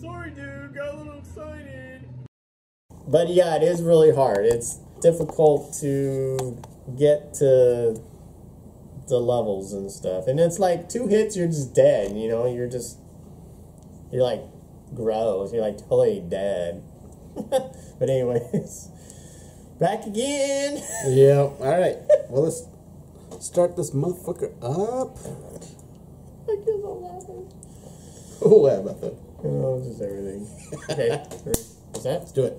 Sorry, dude, got a little excited. But yeah, it is really hard. It's difficult to get to the levels and stuff. And it's like 2 hits, you're just dead, you know? You're just, you're like gross. You're like totally dead. But anyways, back again. Yeah, all right. Well, let's start this motherfucker up. I guess I'm laughing. Oh, what about that? Oh, just everything. Okay, what's that? Let's do it.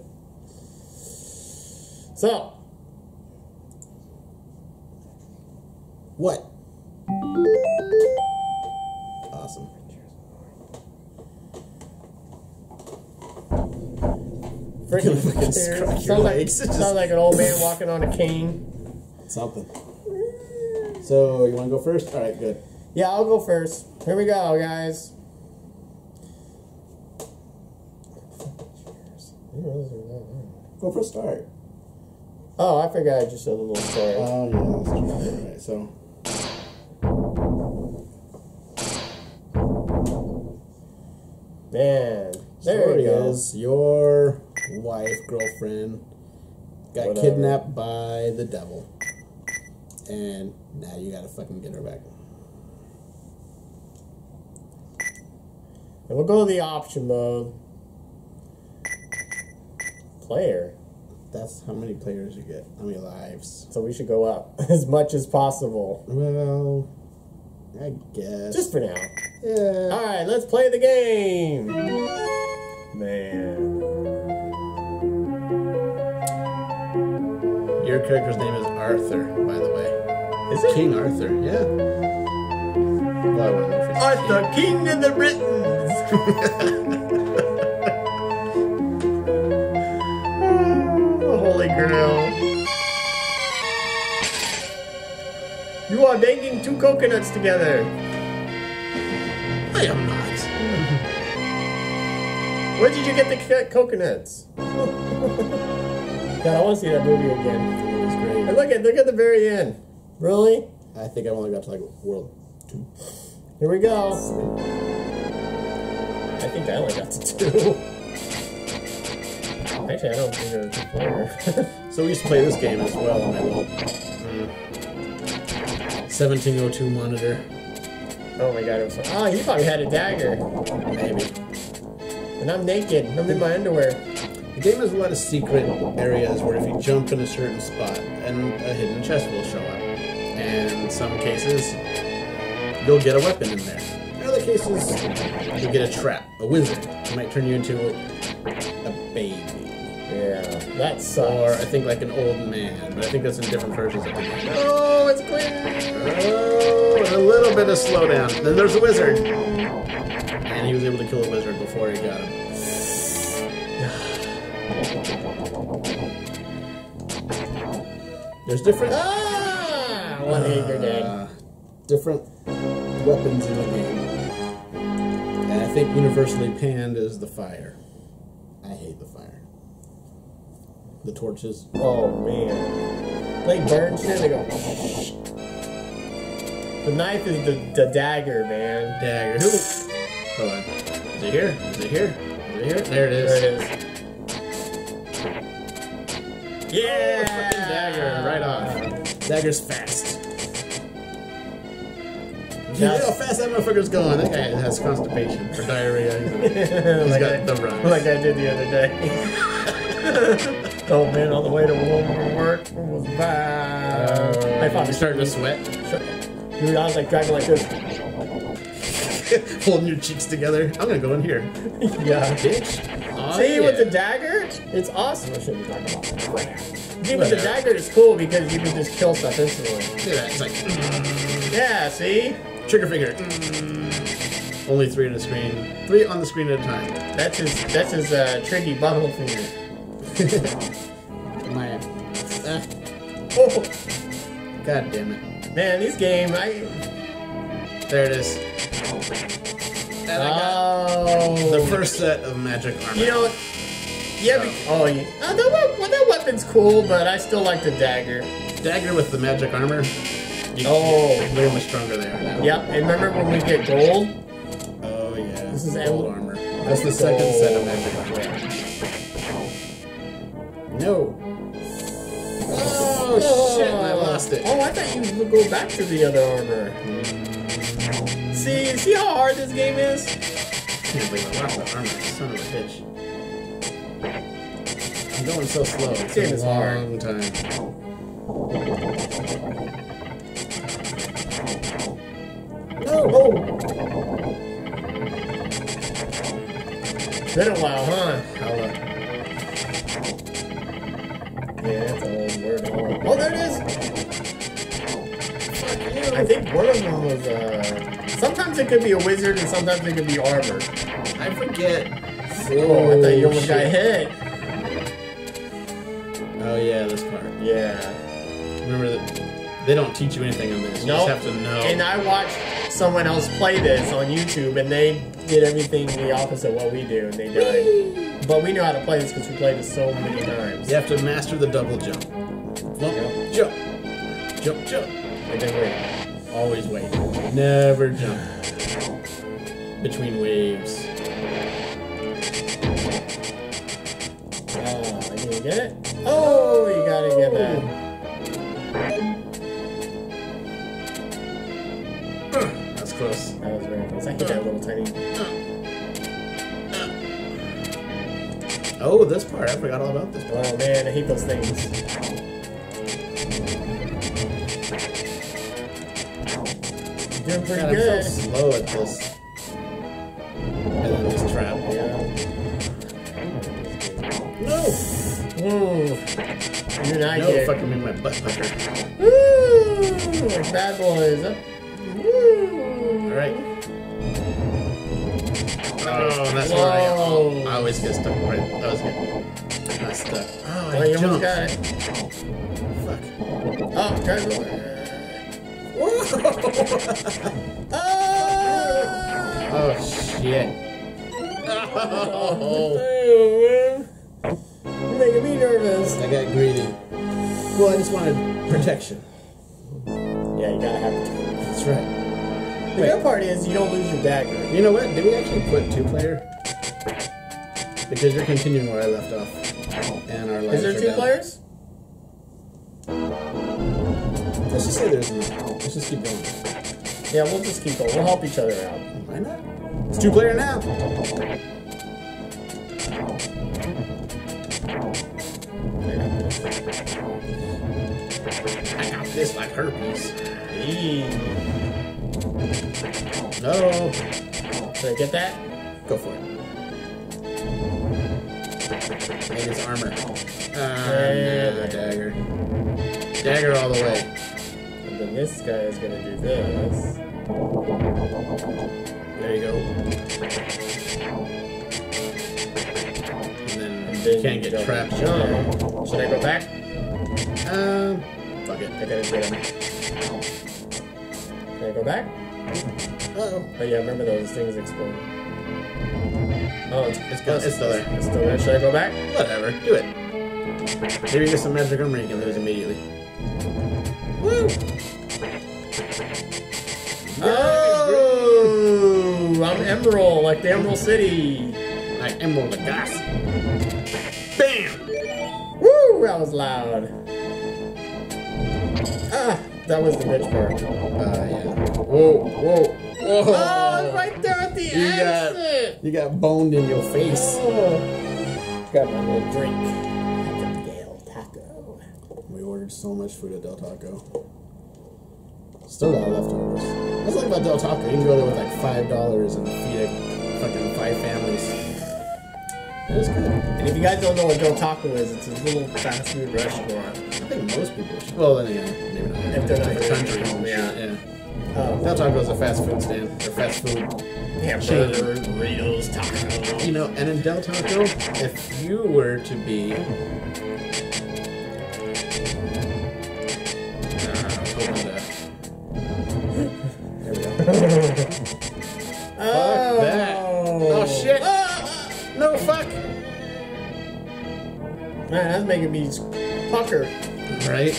So. What? Awesome. Freaking fucking crack your legs. Sounds like an old man walking on a cane. Something. So, you want to go first? Alright, good. Yeah, I'll go first. Here we go, guys. Go for a start. Oh, I forgot I just said a little story. Oh, yeah, that's true. Alright, so. Man, there it is. Your wife, girlfriend, got kidnapped by the devil. And now you gotta fucking get her back. And we'll go to the option mode. Player. That's how many players you get. How many lives. So we should go up as much as possible. Well, I guess. Just for now. Yeah. Alright, let's play the game! Man. Your character's name is Arthur, by the way. Is it? King Arthur, yeah. Well, I wouldn't know if it's Arthur, King of the Britons! Oh, holy grail. You are banging 2 coconuts together. I am not. Where did you get the coconuts? God, I want to see that movie again. It was great. And look at the very end. Really? I think I've only got to like World 2. Here we go. I think I only got to 2. Actually, I don't think there was a player. So we used to play this game as well on my little 1702 monitor. Oh my god, it was so. Oh, he probably had a dagger. Maybe. And I'm naked. I'm in my underwear. The game has a lot of secret areas where if you jump in a certain spot, and a hidden chest will show up. And in some cases, you'll get a weapon in there. In other cases, you'll get a trap, a wizard. It might turn you into a baby. Yeah, that sucks. Or I think like an old man, but I think that's in different versions of the game. Oh, it's clear! Oh, and a little bit of slowdown. Then there's a wizard. And he was able to kill a wizard before he got him. There's different... Ah! One hit, you're dead. Different weapons in the game. And I think universally panned is the fire. I hate the fire. The torches. Oh man. They burn shit, they go. The knife is the dagger, man. Dagger. Hold on. Is it here? Is it here? Is it here? There it is. There it is. Yeah! Oh, fucking dagger, right off. Dagger's fast. Yeah, you know how fast that motherfucker's going. That guy has constipation or diarrhea. He's like got the runs. Like I did the other day. Oh man, on the way to work was bad. I thought you started to sweat. Dude, I was like driving like this. Holding your cheeks together. I'm gonna go in here. Yeah. Bitch. Oh, see, yeah. With the dagger, it's awesome. I shouldn't be talking about that. See, with the dagger, it's cool because you can just kill stuff instantly. See that? It's like. Yeah, see? Trigger finger. Only 3 on the screen. 3 on the screen at a time. That's his tricky butthole finger. My oh. God damn it. Man, this game, there it is. And I got the first set of magic armor. You know what? Yeah, that weapon's cool, but I still like the dagger. Dagger with the magic armor? You're way much stronger they are now. Yep, and remember when we get gold? Oh yeah. This is gold armor. That's the second set of magic. No. Oh, shit, I lost it. Oh, I thought you would go back to the other armor. Mm. See how hard this game is? I can't believe I lost the armor, son of a bitch. I'm going so slow. This game is hard. Long time. Oh! Been a while, huh? Yeah, that's an old wormhole. Oh, there it is! Fuck you. I think wormholes, sometimes it could be a wizard and sometimes it could be armored. I forget. Oh, I thought you almost got hit. Oh, yeah, this part. Yeah. Remember that they don't teach you anything on this. You just have to know. And I watched someone else played this on YouTube, and they did everything the opposite of what we do, and they died. But we know how to play this because we played it so many times. You have to master the double jump. Jump, jump, jump, jump. And then wait. Always wait. Never jump. Between waves. Oh, I didn't get it. Oh, you gotta get that. Close. That was very close. I hit that little tiny. Oh, this part. I forgot all about this part. Oh man, I hate those things. You're doing pretty good. I'm so slow at this. And then just trap. Yeah. No! Whoa. You're not here. No, fucking made my butt pucker. Woo! Like bad boys. Right. Oh, that's where I am. I always get stuck. Right, that was good. I stuck. Oh, I almost got it. Fuck. Oh, whoa! Oh shit! Oh, man. You're making me nervous. I got greedy. Well, I just wanted protection. Yeah, you gotta have protection. That's right. The good part is you don't lose your dagger. You know what? Did we actually put two-player? Because you're continuing where I left off. And our lives are down. Is there two players? Let's just say there's one. Let's just keep going. Yeah, we'll just keep going. We'll help each other out. Why not? It's two-player now! I got this like herpes. Eee. No! Did I get that? Go for it. And his armor. No, dagger. Dagger all the way. And then this guy is gonna do this. There you go. And then you can't get trapped. Should I go back? Fuck it. I gotta get him. Can I go back? Uh-oh. Oh yeah, remember those things explode. Oh, it's still there. Should I go back? Whatever, do it. Here you get some magic armor you can lose immediately. Woo! Oh! I'm Emerald, like the Emerald City. Like Emerald the Gas. Bam! Woo! That was loud. Ah! That was the bitch part. Yeah. Whoa, whoa, whoa. Oh, right there at the exit. You got boned in your face. Oh. Got my little drink at the Del Taco. We ordered so much food at Del Taco. Still got leftovers. That's like about Del Taco. You can go there with like $5 and feed it fucking 5 families. That is good. And if you guys don't know what Del Taco is, it's a little fast food restaurant. I think most people should. Well, then again, maybe not. If they're not in the country. Yeah. Del Taco is a fast food stand. Or fast food. Hamburgers, burritos, tacos. You know, and in Del Taco, if you were to be... There we go. Fuck that. Oh, shit. Oh. No, fuck. Man, that's making me pucker. Right?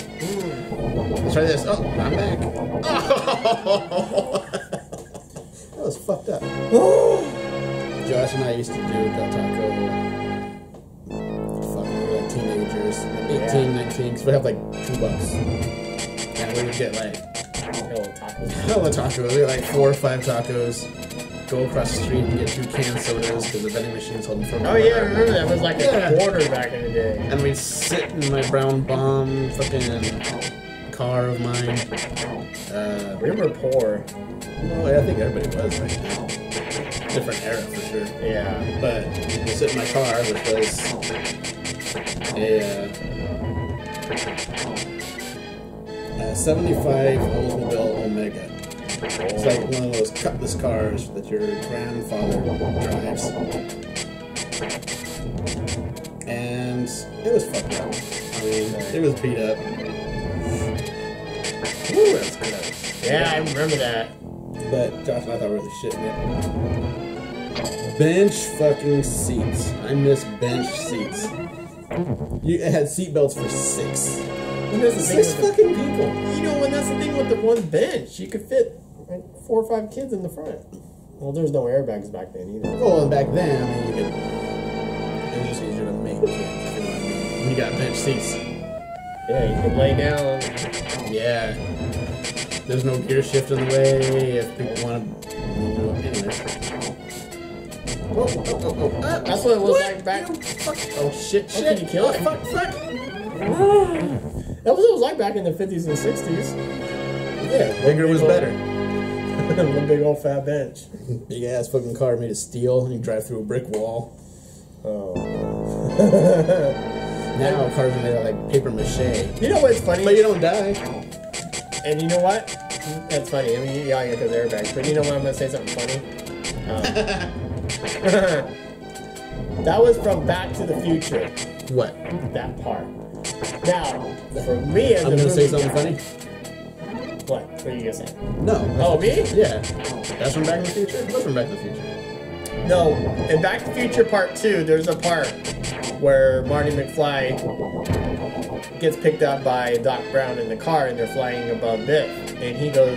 Let's try this. Oh, I'm back. Oh. That was fucked up. Oh. Josh and I used to do Del Taco. Fuck, we were like teenagers, like 18, 19, because we had like $2. And we would get like hella tacos. We had like 4 or 5 tacos. Go across the street and get 2 canned sodas because the vending machines held them for a while. Yeah, I remember that. It was like a quarter back in the day. And we'd sit in my brown bomb fucking car of mine. We were poor. Well, yeah, I think everybody was right now. Different era for sure. Yeah. But we'd sit in my car, which was a 75 Oldsmobile Omega. It's like one of those cutlass cars that your grandfather drives. And it was fucked up. I mean, it was beat up. Ooh, that's good. Yeah, I remember that. But Josh and I thought we were the shit, man. Bench fucking seats. I miss bench seats. You had seat belts for 6. And there's 6 fucking people. You know, and that's the thing with the one bench. You could fit like 4 or 5 kids in the front. Well, there's no airbags back then either. Well, and back then, I mean, you could. It was just easier to make kids. You know what I mean? When you got bench seats. Yeah, you could lay down. Yeah. There's no gear shift in the way. If people want to, you know, anyway. Whoa, whoa, whoa, whoa, whoa. That's what it was like back. Oh shit! Shit! Did you kill it? Fuck! Fuck! That was what it was like back in the 50s and 60s. Yeah, bigger was better. One big old fat bench. Big ass fucking car made of steel, and you drive through a brick wall. Oh. Now cars are made of like paper mache. You know what's funny? But you don't die. And you know what? That's funny. I mean, yeah, I get those airbags. But you know what? I'm going to say something funny. That was from Back to the Future. What? That part. Now, for me as a movie guy... I'm going to say something funny? What? What are you going to say? No. Oh, me? Yeah. That's from Back to the Future? That's from Back to the Future. No. In Back to the Future Part 2, there's a part where Marty McFly... gets picked up by Doc Brown in the car, and they're flying above Biff. And he goes,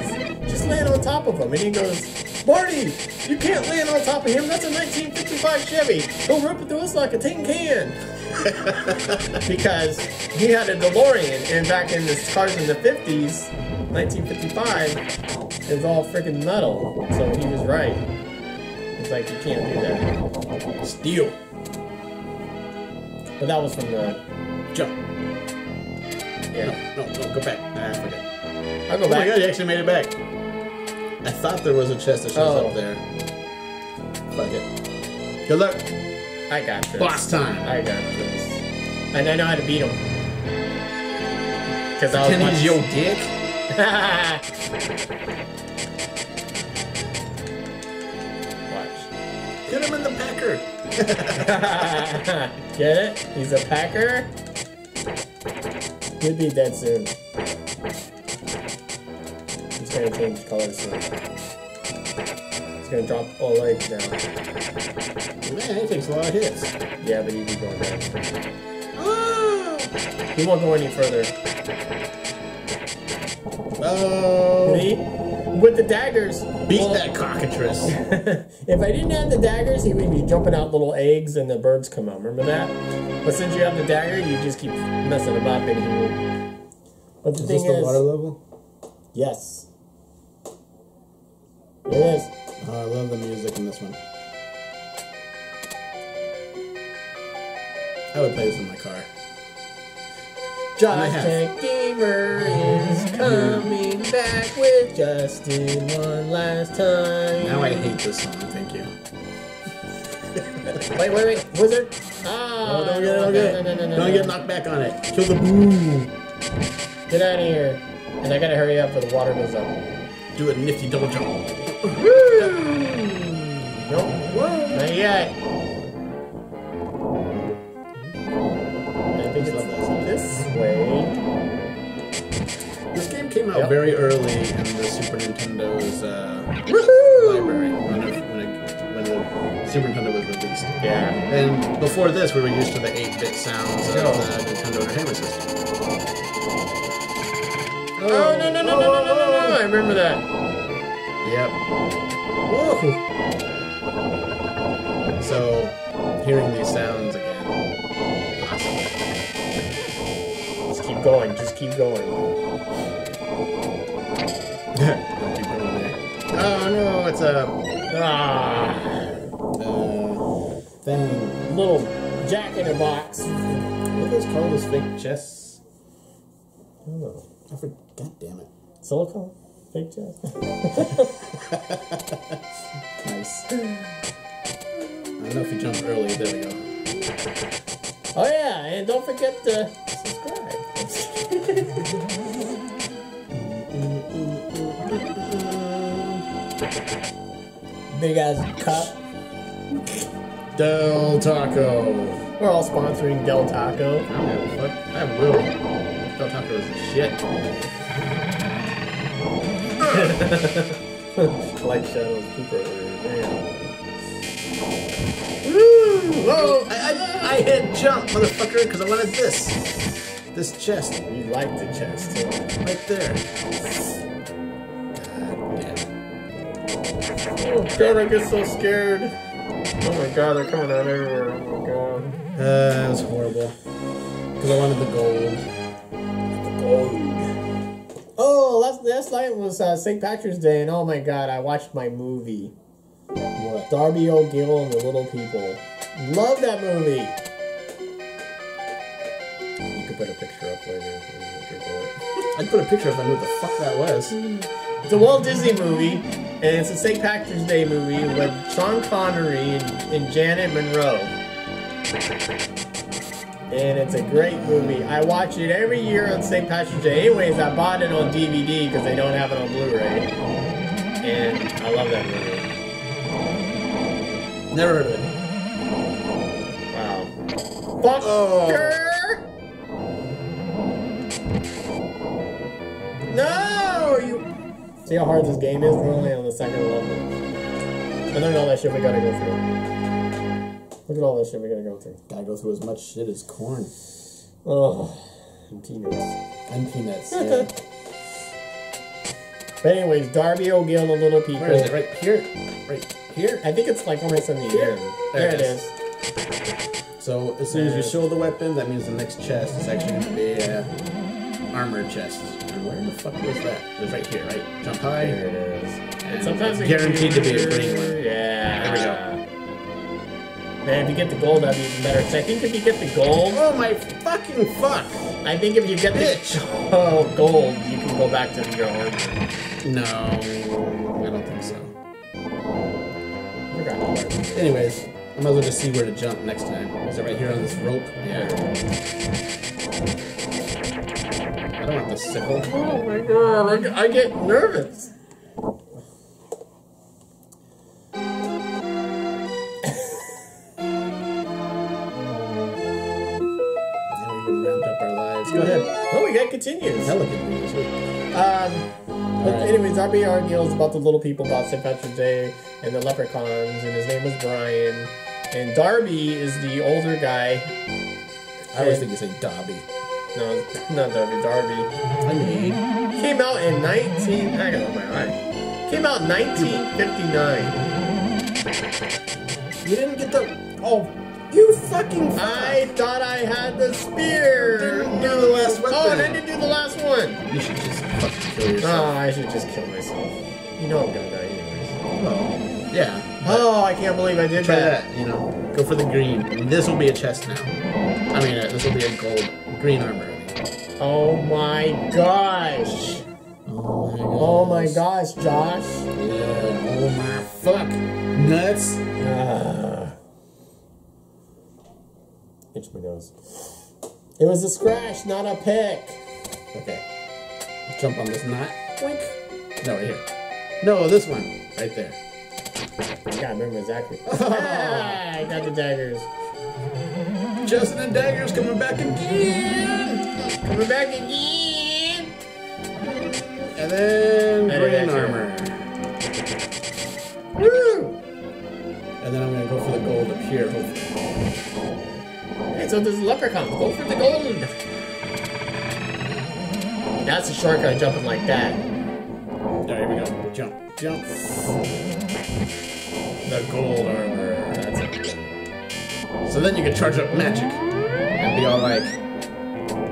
just land on top of him. And he goes, Marty, you can't land on top of him. That's a 1955 Chevy. He'll rip it through us like a tin can. Because he had a DeLorean, and back in the cars in the 50s, 1955, it was all freaking metal. So he was right. It's like, you can't do that. Steel. But that was from the jump. Yeah. No, no, no, go back. Nah, I forget. I'll go back. Oh my god, you actually made it back. I thought there was a chest that shows up there. Fuck it. Good luck. I got this. Boss time. I got this. And I know how to beat him. Because I was watching... your dick? Watch. Hit him in the packer. Get it? He's a packer? He'll be dead soon. He's gonna change colors soon. He's gonna drop all legs now. Man, he takes a lot of hits. Yeah, but he keeps going down. Oh! He won't go any further. Oh! See? With the daggers! Beat that cockatrice! If I didn't have the daggers, he would be jumping out little eggs and the birds come out. Remember that? But since you have the dagger, you just keep messing him up and he will. But the thing is... the water level? Yes. It is. Oh, I love the music in this one. I would play this in my car. Josh Techgamer is coming back with Justin one last time. Now I hate this song, thank you. Wait, wait, wait, wizard! Ah! Oh, don't get it, don't get it. Don't get knocked back on it. Kill the boom! Get out of here. And I gotta hurry up or the water goes up. Do a nifty double jump. Woo! Nope. Whoa. Not yet. I think it's this way. This game came out very early in the Super Nintendo's library. Super Nintendo was released. Yeah. And before this, we were used to the 8-bit sounds of the Nintendo Entertainment System. Oh, no, no, no, no, no, no, no, I remember that. Yep. Whoa. so hearing these sounds again. Just keep going, just keep going. Keep going there. Oh no, it's a thing, little jack in a box. What are those called, those fake chests? I don't know. I forgot, god damn it. Silicone? Fake chest? Nice. I don't know if you jump early, there we go. Oh yeah, and don't forget to subscribe. Big ass cup. Del Taco. We're all sponsoring Del Taco. I don't give a fuck. I will. Del Taco is shit. Like Shadow Cooper earlier. Damn. Woo! Whoa! I hit jump, motherfucker, because I wanted this. This chest. You like the chest. Right there. Oh god, I get so scared. Oh my god, they're coming out everywhere. Oh my god. That was horrible. Because I wanted the gold. The gold. Oh, last night was St. Patrick's Day, and oh my god, I watched my movie. What? Darby O'Gill and the Little People. Love that movie! You could put a picture up later. I'd put a picture if I knew what the fuck that was. It's a Walt Disney movie. And it's a St. Patrick's Day movie with Sean Connery and Janet Monroe. And it's a great movie. I watch it every year on St. Patrick's Day. Anyways, I bought it on DVD because they don't have it on Blu-ray. And I love that movie. Never heard of it. Wow. Fucker! Oh. No! You... See how hard this game is? We're only on the second level. And then all that shit we gotta go through. Look at all that shit we gotta go through. Gotta go through as much shit as corn. Oh, and peanuts. And peanuts, yeah. But anyways, Darby O'Gill and the Little People. Where is it? Right here? Right here? I think it's like almost in the air. There it is. So, as soon as you show the weapon, that means the next chest is actually gonna be an armored chest. Where the fuck was that? It was right here, right? Jump high. There it is. And sometimes it's guaranteed to be a green one. Yeah. There we go. Man, if you get the gold, that'd be even better. Because I think if you get the gold... Oh my fucking fuck! I think if you get bitch. The gold, you can go back to your origin. No. I don't think so. Okay. Anyways, I might as well just see where to jump next time. Is it right here on this rope? Yeah. I don't want the sickle. Oh my god, I get nervous. Now we wrapped up our lives. Go ahead. Oh, we got continues. Hella continues. Right. Anyways, Darby O'Gill is about the little people, about St. Patrick's Day, and the leprechauns, and his name is Brian. And Darby is the older guy. I always think you say Dobby. No, not Darby. Darby. I mean, came out in 19. I got my eye. Came out in 1959. You didn't get the. Oh, you fucking. I thought I had the spear. Didn't do the last weapon. Oh, and I didn't do the last one. You should just fucking kill yourself. Oh, I should just kill myself. You know I'm gonna die anyways. Oh, yeah. Oh, I can't believe I did that. You know, go for the green. This will be a chest now. I mean, this will be a gold. Green armor. Oh my gosh! Oh my gosh, Josh! Yeah. Oh my fuck! Nuts! Itch my nose. It was a scratch, not a pick. Okay. Jump on this knot. Wink. No, right here. No, this one, right there. I gotta remember exactly. Ah, I got the daggers. Justin and Dagger's coming back again! Coming back again! And then green armor. Woo! And then I'm gonna go for the gold up here. Hey, so there's a leprechaun. Go for the gold! That's a shortcut jumping like that. Alright, here we go. Jump. Jump. The gold armor. that's it. So then you can charge up magic and be all like,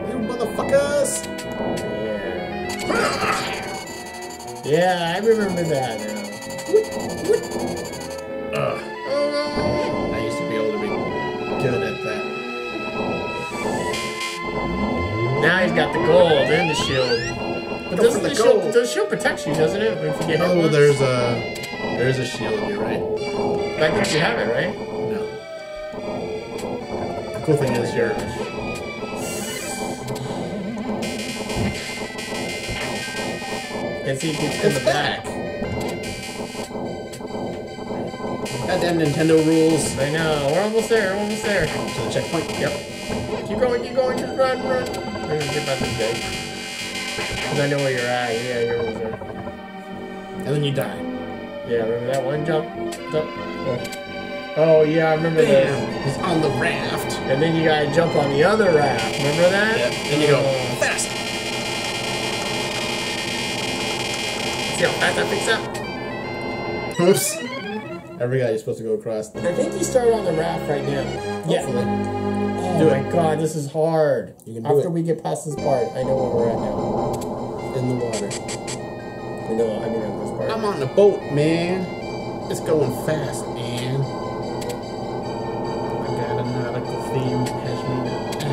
little motherfuckers! Yeah. Yeah, I remember that now. I used to be able to be good at that. Now he's got the gold and the shield. But doesn't the shield protect you, doesn't it? If you get hit once? There's a shield here, right? That means you have it, right? No. The cool thing is you're... And see, it's back. Goddamn Nintendo rules. I know. We're almost there. We're almost there. To the checkpoint. Yep. Keep going. Keep going. Just run. Run. We're gonna get by this day. Because I know where you're at, yeah, you're over there. And then you die. Yeah, remember that one jump? Oh, yeah, I remember that. He's on the raft. And then you gotta jump on the other raft. Remember that? Yep. And you go fast. See how fast that picks up? Oops. Every guy you're supposed to go across. I think you start on the raft right now. Hopefully. Yeah. Oh my god, this is hard. You can do it. After we get past this part, I know where we're at now. In the water. No, I mean on this part. I'm on the boat, man. It's going fast, man. I got a nautical theme as me to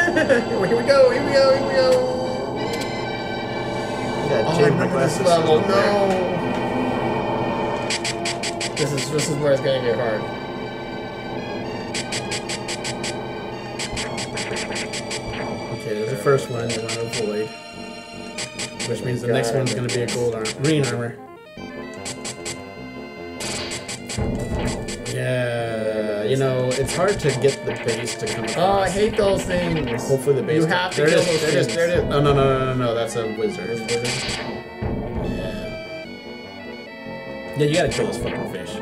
Afghan. Here we go, here we go, here we go. Oh, I remember this level, no. This is where it's gonna get hard. First one, you're gonna avoid, which means the next one's gonna be a green armor. Yeah, you know it's hard to get the base to come across. Oh, I hate those things. Hopefully the base. You have to kill those things. There it is. No, no, no, no, no. That's a wizard. Yeah. Yeah, you gotta kill this fucking fish.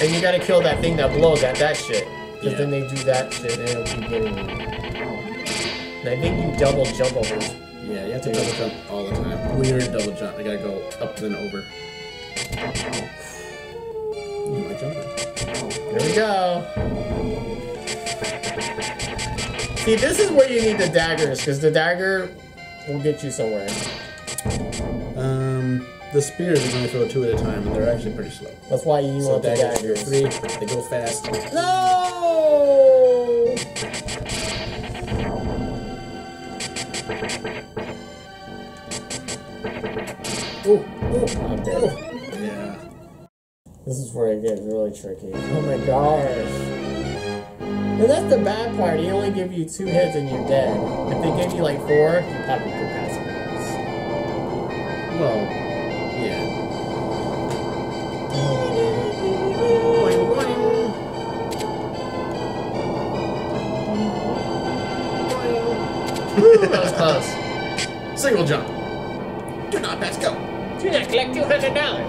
And you gotta kill that thing that blows at that shit. Because then they do that shit and it'll keep getting. I think you double jump over. Yeah, you have to double jump all the time. Weird double jump. I gotta go up and over. You might jump in. There we go. See, this is where you need the daggers, because the dagger will get you somewhere. The spears are going to go two at a time, and they're actually pretty slow. That's why you want the daggers. They go fast. No! Ooh, ooh, I'm dead. Yeah. This is where it gets really tricky. Oh my gosh. And that's the bad part. They only give you 2 hits and you're dead. If they give you like 4, you probably could pass it. Well, yeah. Ooh, that was close. Single jump. Do not pass go. You just collect $200.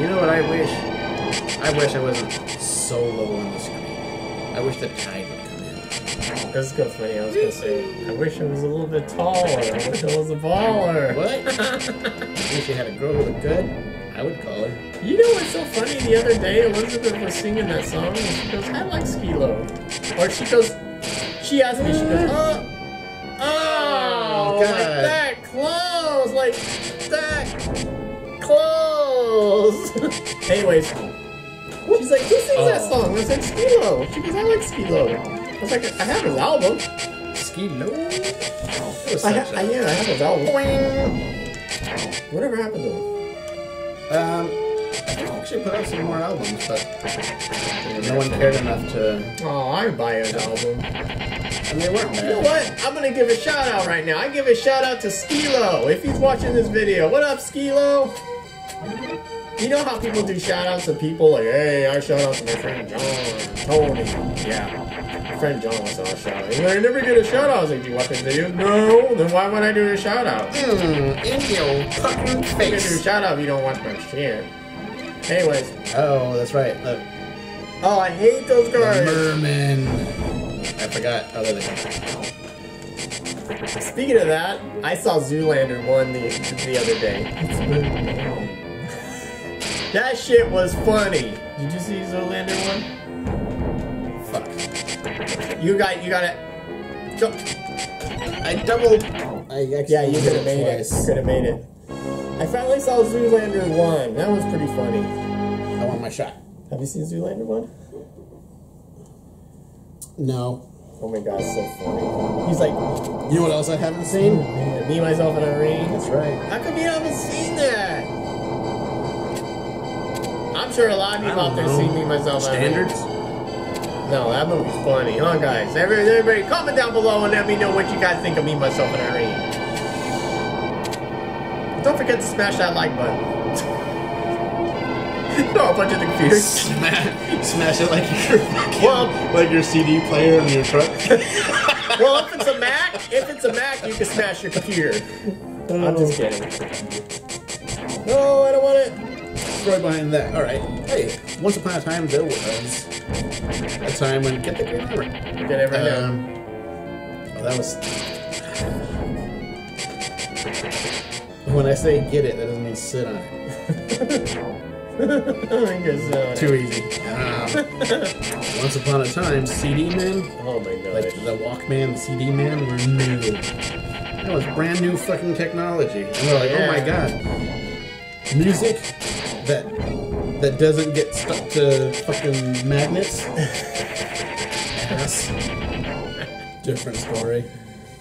You know what I wish? I wish I wasn't so low on the screen. I wish the tide would come in. That's good for me. I was gonna say, I wish I was a little bit taller. I wish I was a baller. What? I wish you had a girl who looked good. I would call her. You know what's so funny? The other day, Elizabeth was singing that song, and she goes, "I like Ski-Lo." Or she goes, she asked me, she goes, "Oh." Oh, God. Like that close! Like that close! Anyways, she's like, who sings that song? I was like, Ski-Lo. She goes, I like Ski-Lo. I was like, I have his album. Ski-Lo? Oh, it was such a... Yeah, I have his album. Boing. Whatever happened to him? I actually put out some more albums, but no one cared enough to... Oh, I buy his album. And they weren't bad. You know what? I'm gonna give a shout out right now. I give a shout out to Ski-Lo if he's watching this video. What up, Ski-Lo? You know how people do shout outs to people like, hey, I shout out to my friend John, Tony. Yeah, my friend John wants a shout out. He's like, I never get a shout out. I was like, do you watch this video? No. Then why would I do a shout out? In your fucking face. I'm gonna do a shout out if you don't watch my shit. Anyways. Oh, that's right. Look. Oh, I hate those guys. Merman. I forgot other than that. Speaking of that, I saw Zoolander 1 the other day. That shit was funny. Did you see Zoolander one? Fuck. You gotta jump. Yeah, you could have made it. You could have made it. I finally saw Zoolander 1. That was pretty funny. I want my shot. Have you seen Zoolander 1? No. Oh my god, it's so funny. He's like... You know what else I haven't seen? Man, Me, Myself, and Irene. That's right. How come you haven't seen that? I'm sure a lot of people out there seen Me, Myself, and Irene. Standards? No, that movie's funny, huh guys? Everybody comment down below and let me know what you guys think of Me, Myself, and Irene. Don't forget to smash that like button. No, a bunch of the computers. Smash it like your fucking, like your CD player in your truck. Well, if it's a Mac, you can smash your computer. Oh, I'm just kidding. No, I don't want it. Story behind that. All right. Hey, once upon a time there was a time when when I say get it, that doesn't mean sit on it. Too easy. Once upon a time, CD man. Oh my god. Like the Walkman, the CD man were new. That was brand new fucking technology. And we're like, oh my god. Music that doesn't get stuck to fucking magnets. Ass. Different story.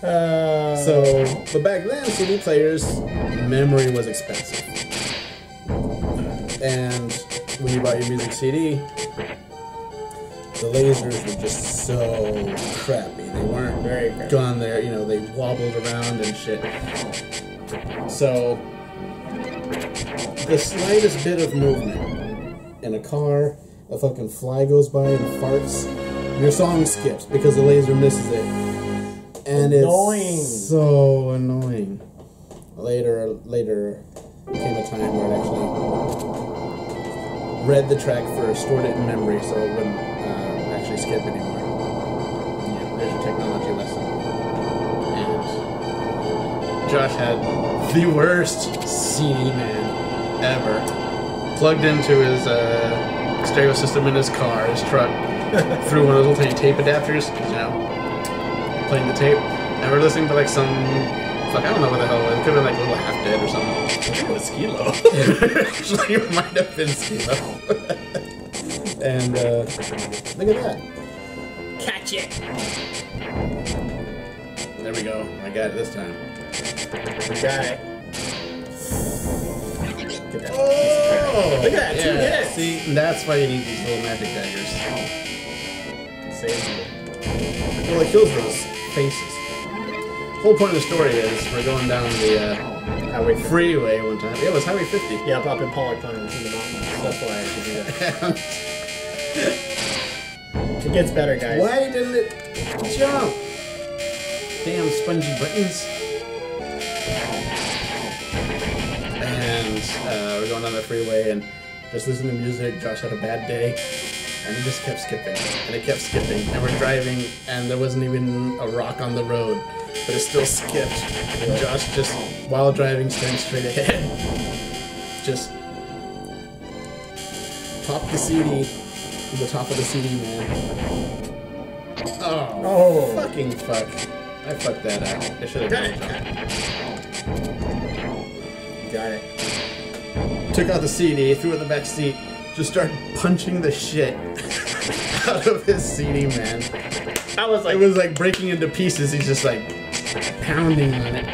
But back then, CD players, memory was expensive. And when you bought your music CD, the lasers were just so crappy. They weren't very gone there, you know, they wobbled around and shit. So, the slightest bit of movement in a car, a fucking fly goes by and farts, your song skips because the laser misses it. And it's so annoying. Later came a time where it actually read the track first, stored it in memory, so it wouldn't actually skip anymore. Yeah, there's a technology lesson. And Josh had the worst CD man ever. Plugged into his stereo system in his car, his truck, through one of those little tape adapters, you know, playing the tape. And we're listening to like some, like, I don't know what the hell it was. It could have been like a little half dead or something. It was Ski-Lo. Actually, it might have been Ski-Lo. And look at that. Catch it. There we go. I got it this time. We got it. Oh! Look at that. Yeah. See, that's why you need these little magic daggers. Save. Well, it kills those faces. The whole point of the story is we're going down the highway freeway one time. Yeah, it was Highway 50. Yeah, up in Pollock Pines in the mountains. That's why I had to do that. It gets better, guys. Why didn't it jump? Damn spongy buttons. And we're going down the freeway and just listening to music. Josh had a bad day. And it just kept skipping. And it kept skipping. And we're driving and there wasn't even a rock on the road. But it still skipped. And Josh just, while driving, staring straight ahead, just popped the CD to the top of the CD, man. Oh, fucking fuck. I fucked that up. I should have done it. Got it. Took out the CD, threw it in the back seat, just started punching the shit out of his CD, man. It was like breaking into pieces. He's just like pounding on it,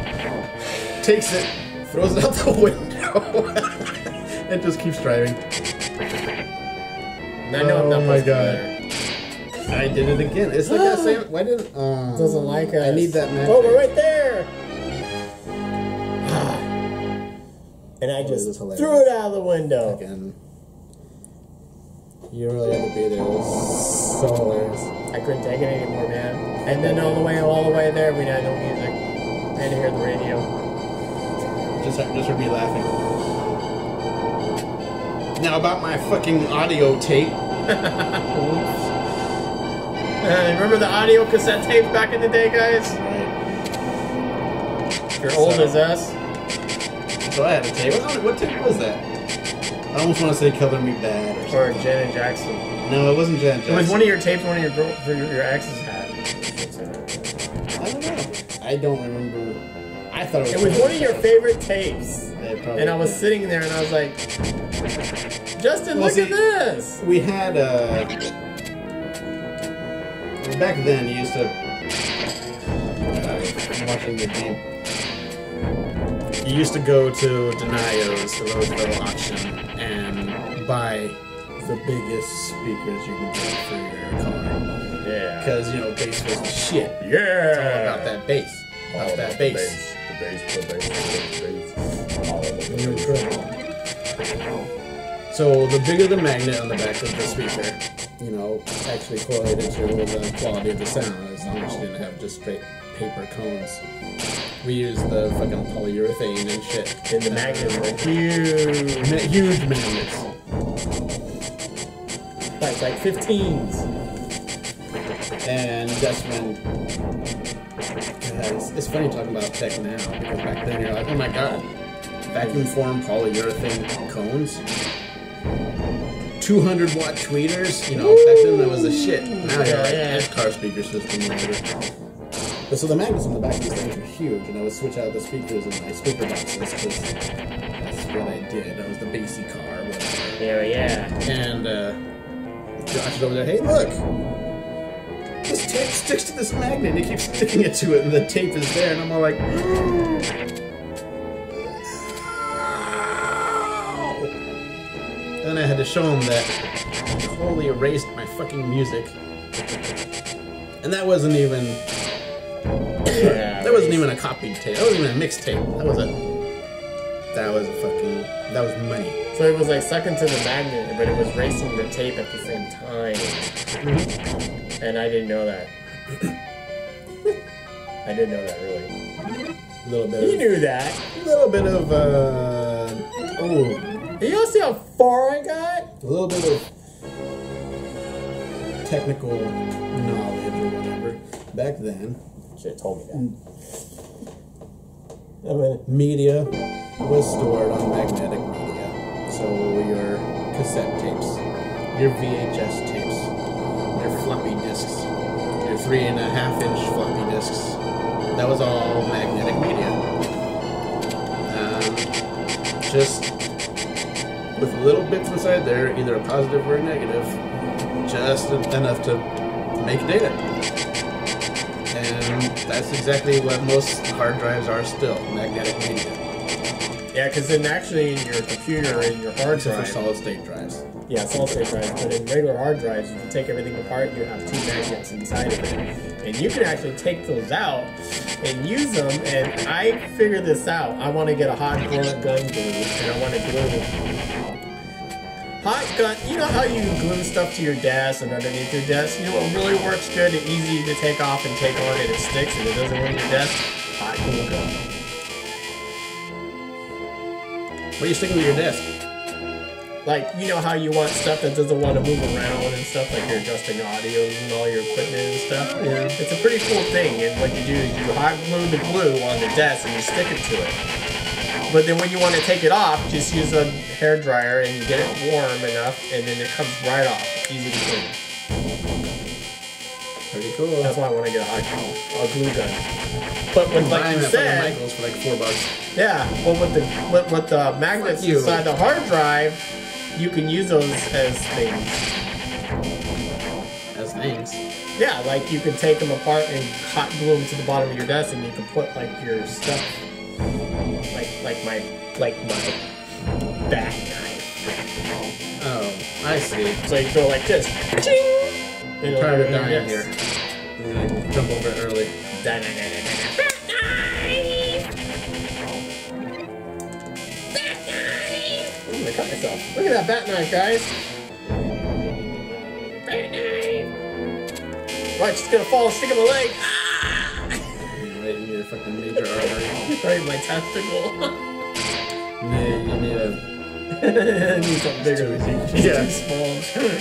takes it, throws it out the window, and just keeps driving. And I know I'm not my god! I did it again. It's like that same. Why didn't? Doesn't like us. I need that magic. Oh, we're right there! And I just threw it out of the window again. You really had to be there. It was so hilarious. I couldn't take it anymore, man. And then all the way there, we had no music. I had to hear the radio. Just heard me laughing. Now about my fucking audio tape. Remember the audio cassette tape back in the day, guys? Right. You're old as us. So I had a tape. What tape was that? I almost want to say Color Me Bad or something. Or Janet Jackson. No, it wasn't Janet Jackson. It was one of your tapes, one of your girl, for your ex's hat. I don't know. I don't remember. I thought it was. It was one of your favorite tapes. And I was sitting there and I was like, Justin, well, look at this. We had back then you used to I'm watching the game. You used to go to Denayo's, the Roseville auction, and buy the biggest speakers you could get for your car. Yeah. Because, you know, bass was the shit. Yeah. It's all about that bass. About that bass. The bass, the bass, the bass. All of it. You know. So, the bigger the magnet on the back of the speaker, you know, actually correlated to the quality of the sound, as long as you didn't have just paper cones. We used the fucking polyurethane and shit. And the magnets were huge magnets. Like 15s. And that's when... it's funny talking about tech now, because back then you're like, oh my god, vacuum form polyurethane cones? 200 watt tweeters? You know, back then that was the shit. Now you're like, car speaker system or whatever. But so the magnets on the back of these things were huge, and I would switch out the speakers in my speaker boxes, because that's what I did. I was the bassy car, whatever. And Josh was over there, hey look! This tape sticks to this magnet, and he keeps sticking it to it, and the tape is there, and I'm all like, Then I had to show him that I totally erased my fucking music. And that wasn't even... that wasn't even a copied tape. That wasn't even a mixtape. That was a fucking... That was money. So it was like sucking to the magnet, but it was racing the tape at the same time. Mm-hmm. And I didn't know that. I didn't know that, really. A little bit of... knew that. A little bit of, Oh. Did y'all see how far I got? A little bit of... technical knowledge or whatever. Back then... Should've told me that. Media was stored on magnetic media. So your cassette tapes, your VHS tapes, your floppy disks, your 3.5-inch floppy disks. That was all magnetic media. Just with little bits inside there, either a positive or a negative, just enough to make data. And that's exactly what most hard drives are still, magnetic media. Yeah, because then actually your computer and your hard drive... solid-state drives. Yeah, solid-state drives, but in regular hard drives, you can take everything apart, you have 2 magnets inside of it. And you can actually take those out and use them, and I figured this out. I want to get a hot glue gun glue, and I want to glue... hot gun... You know how you glue stuff to your desk and underneath your desk? You know what really works good and easy to take off and take on, and it sticks and it doesn't ruin your desk? Hot glue gun. What are you sticking to your desk? Like, you know how you want stuff that doesn't want to move around and stuff, like you're adjusting audios and all your equipment and stuff? Yeah. It's a pretty cool thing, and what you do is you hot glue the glue on the desk and you stick it to it. But then when you want to take it off, just use a hairdryer and get it warm enough, and then it comes right off. It's easy to clean. Pretty cool. That's why I want to get a glue gun. But with, like you said, Michaels for like $4. Yeah. Well, with the magnets inside the hard drive, you can use those as things. As things. Yeah, like you can take them apart and hot glue them to the bottom of your desk, and you can put like your stuff. Like my bat knife. Oh, I see. So you go like this. Ching! I'm tired of dying here. I'm gonna jump over early. Bat knife! I'm gonna cut myself. Look at that bat knife, guys. Bat knife! Right, she's gonna fall and stick in my leg. Right in your fucking major artery. Right in my testicle. You need a... need something bigger with you. Just too small.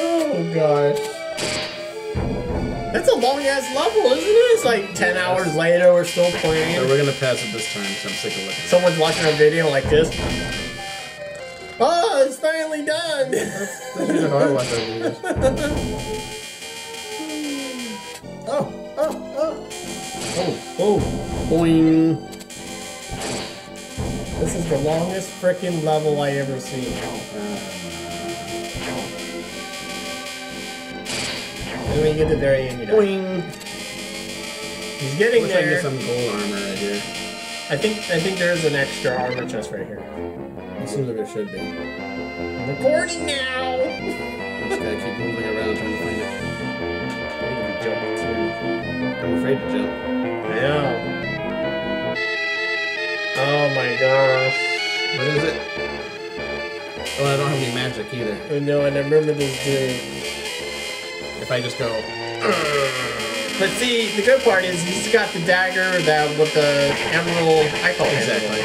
Oh gosh. That's a long-ass level, isn't it? It's like 10 hours later, we're still playing. So we're gonna pass it this time, because I'm sick of looking. Someone's watching a video like this. Oh, it's finally done! That's usually how I watch those videos. Oh, oh, oh! Oh, oh, boing! This is the longest frickin' level I ever seen. And when you get to the very end, you know. Boing! He's getting looks there. Looks like there's some gold armor right here. I think there is an extra armor chest right here. It seems like there should be. I'm recording now! I'm just gonna keep moving around trying to find it. I think you jumped too. I'm afraid to jump. I know. Oh my gosh. What is it? Oh, I don't have any magic either. Oh no, and I remember this dude. If I just go... But see, the good part is he's got the dagger that with the emerald... I call it exactly.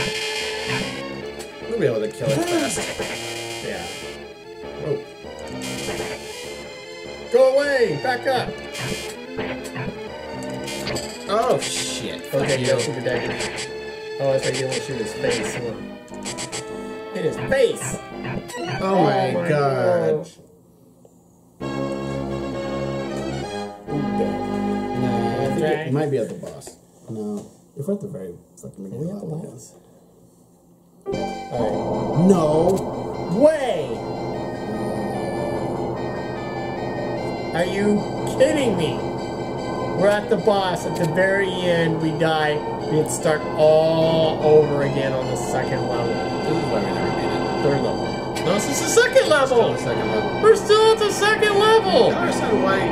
We'll be able to kill it fast. Yeah. Whoa. Go away! Back up! Oh, shit. Okay, go shoot the dagger. Oh, that's right, you won't shoot his face. Hit his face! Oh my god. It might be at the boss. No. If we're at the very fucking beginning of the boss. Alright. No way! Are you kidding me? We're at the boss. At the very end, we die. We'd start all over again on the second level. This is why we never made it. Third level. No, this is the second level! We're still at the second level. We're still at the second level! I understand why.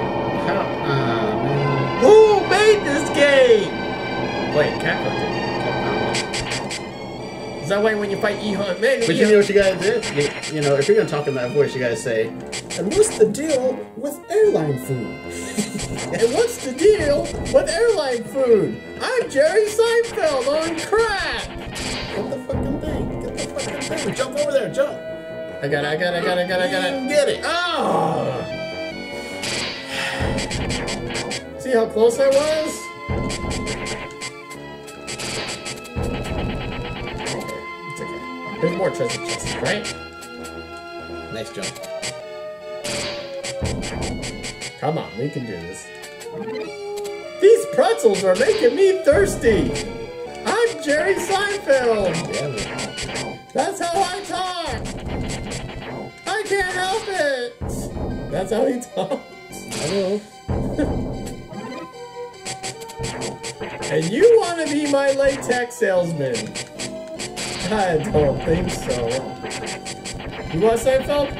Who made this game? Wait, Capcom. Is that why when you fight E-Hunt, man? But you know what you guys did? You know, if you're gonna talk in that voice, you guys say, and what's the deal with airline food? And what's the deal with airline food? I'm Jerry Seinfeld on crack! Get the fucking thing. Get the fucking thing. Jump over there, jump. I got it. Get it. Oh! See how close I was? It's okay. There's more treasure chests, right? Nice jump. Come on, we can do this. These pretzels are making me thirsty! I'm Jerry Seinfeld! Damn it. That's how I talk! I can't help it! That's how he talks. I know. And you want to be my latex salesman? I don't think so. You want Seinfeld?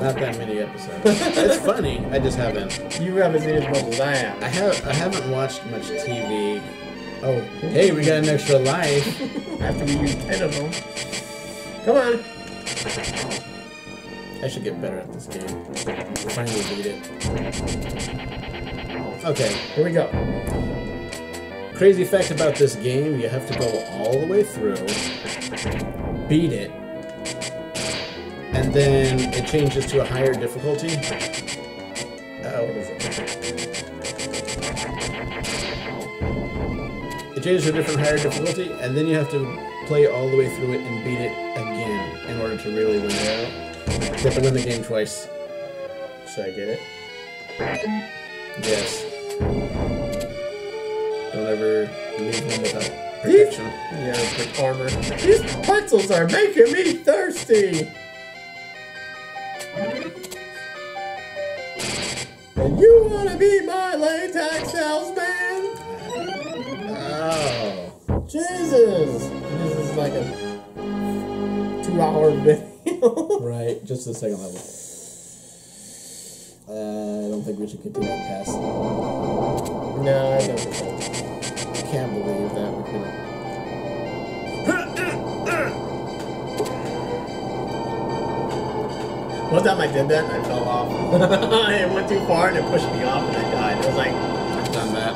Not that many episodes. It's funny. I just haven't. You haven't seen as much as I have. I haven't watched much TV. Oh, hey, we got an extra life. After we use 10 of them. Come on. I should get better at this game. We finally beat it. Okay, here we go. Crazy fact about this game, you have to go all the way through, beat it, and then it changes to a higher difficulty. What is it? It changes to a different higher difficulty, and then you have to play all the way through it and beat it again in order to really win it out. You have to win the game twice. Should I get it? Yes. Don't ever leave them without protection. Yeah, with armor. These pretzels are making me thirsty! And you wanna be my latex salesman? Oh. Jesus! This is like a 2-hour video. Right, just the second level. I don't think we should continue past. No, I don't think so. I can't believe that we couldn't. One time I did that and I fell off. It went too far and it pushed me off and I died. I was like, I've done that.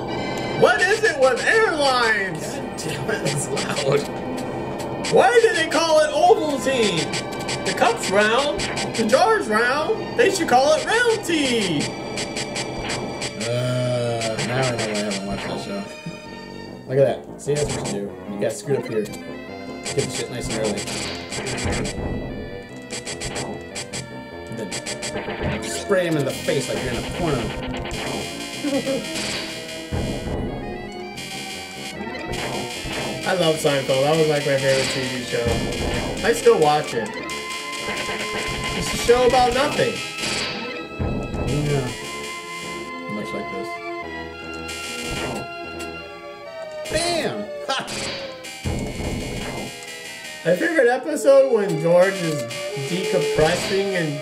What is it with airlines? God damn it, that's loud. Why did they call it Ovaltine? The cup's round, the jar's round. They should call it Round Tea. Look at that. See, that's what you do. You got screwed up here. Get the shit nice and early. Then spray him in the face like you're in a porno. I love Seinfeld. That was like my favorite TV show. I still watch it. It's a show about nothing. Yeah. Much like this. Bam! Ha! My favorite episode when George is decompressing and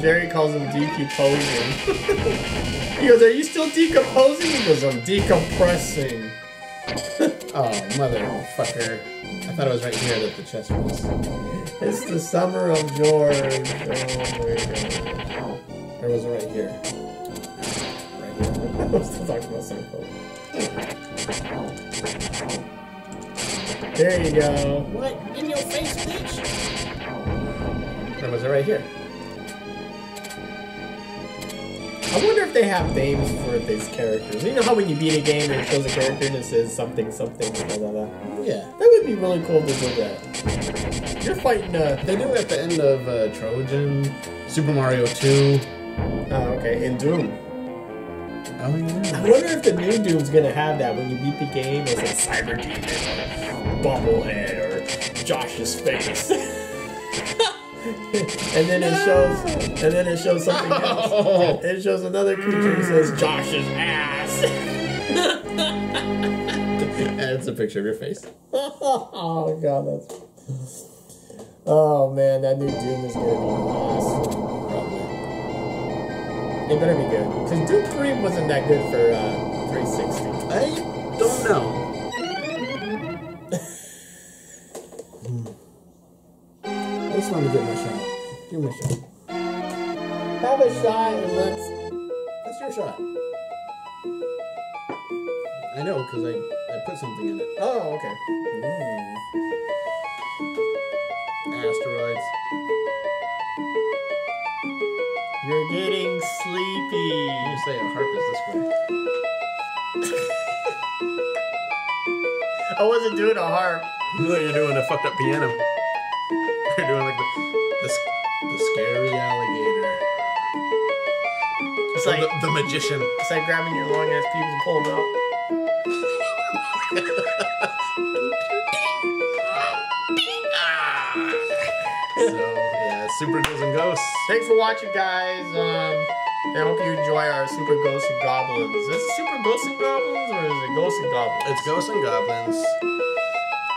Jerry calls him decomposing. He goes, "Are you still decomposing?" He goes, "I'm decompressing." Oh, motherfucker. I thought it was right here that the chest was. It's the summer of George. Oh, there was right here. Right here. I'm still talking about something. There you go. What? In your face, bitch? Or was it right here? I wonder if they have names for these characters. You know how when you beat a game and it shows a character and it says something, something, blah, blah, blah? Yeah. That would be really cool to do that. You're fighting, they do it at the end of, Trojan, Super Mario 2. Oh, okay. And Doom. Oh, yeah. I wonder if the new Doom's gonna have that when you beat the game as a Cyber Demon, or Bubblehead, or Josh's face. And then it shows, and then it shows something else. It shows another creature who says Josh's ass. That's a picture of your face. Oh god, that's. Oh man, that new Doom is gonna be awesome. It better be good. Because Doom 3 wasn't that good for 360. I don't know. I just wanted to give my shot. Give my shot. Have a shot and let's... That's your shot. I know, because I put something in it. Oh, okay. Mm. Asteroids. You're getting sleepy. You say a harp is this way. I wasn't doing a harp. No, you're doing a fucked up piano. You're doing like the scary alligator. It's like the magician. It's like grabbing your long ass pubes and pulling them out. So. Super Ghouls and Ghosts. Thanks for watching, guys. I hope you enjoy our Super Ghosts and Goblins. Is it Super Ghosts and Goblins or is it Ghosts and Goblins? It's Ghosts and Goblins.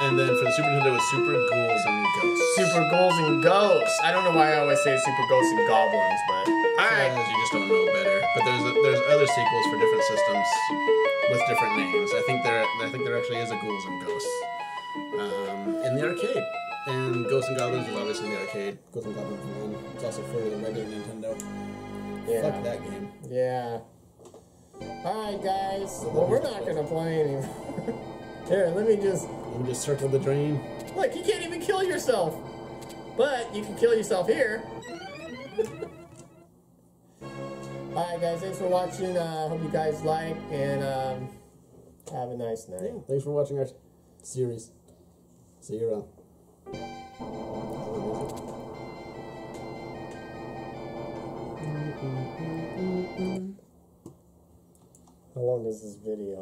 And then for the Super Nintendo, it's Super Ghouls and Ghosts. Super Ghouls and Ghosts. I don't know why I always say Super Ghosts and Goblins, but alright. You just don't know better. But there's other sequels for different systems with different names. I think there actually is a Ghouls and Ghosts in the arcade. And Ghosts and Goblins was obviously in the arcade. Ghosts and Goblins 1. It's also for the regular Nintendo. Yeah. Fuck that game. Yeah. Alright, guys. Well, we're not going to play anymore. Here, let me just circle the drain. Look, you can't even kill yourself. But you can kill yourself here. Alright, guys. Thanks for watching. I hope you guys like. And have a nice night. Yeah, thanks for watching our series. See you around. How long is this video?